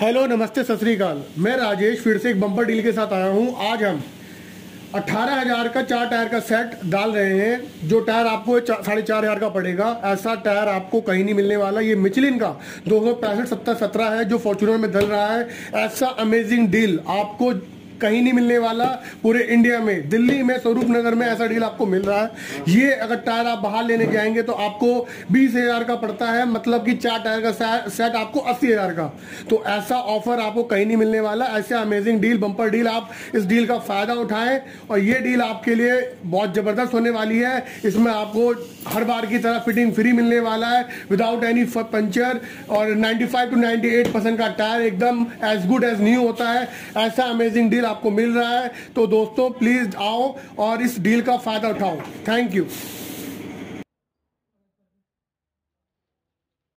Hello नमस्ते सत श्री अकाल, मैं राजेश फिर से एक बम्पर डील के साथ आया हूं। आज हम 18,000 का 4 टायर का सेट डाल रहे हैं। जो टायर आपको 4,500 का पड़ेगा, ऐसा टायर आपको कहीं नहीं मिलने वाला। ये मिचलिन का 265/70/17 है जो फॉर्च्यूनर में डल रहा है। ऐसा अमेजिंग डील आपको कहीं नहीं मिलने वाला। पूरे इंडिया में, दिल्ली में, स्वरूप नगर में ऐसा डील आपको मिल रहा है। ये अगर टायर आप बाहर लेने जाएंगे तो आपको 20,000 का पड़ता है, मतलब कि 4 टायर का सेट आपको 80,000 का। तो ऐसा ऑफर आपको कहीं नहीं मिलने वाला। ऐसे अमेजिंग डील, बम्पर डील, आप इस डील का फायदा उठाएं। और ये डील आपके लिए बहुत ज़बरदस्त होने वाली है। इसमें आपको हर बार की तरह फिटिंग फ्री मिलने वाला है, विदाउट एनी पंचर, और 95 to 98% का टायर एकदम एज गुड एज न्यू होता है। ऐसा अमेजिंग डील आपको मिल रहा है। तो दोस्तों प्लीज आओ और इस डील का फायदा उठाओ। Thank you.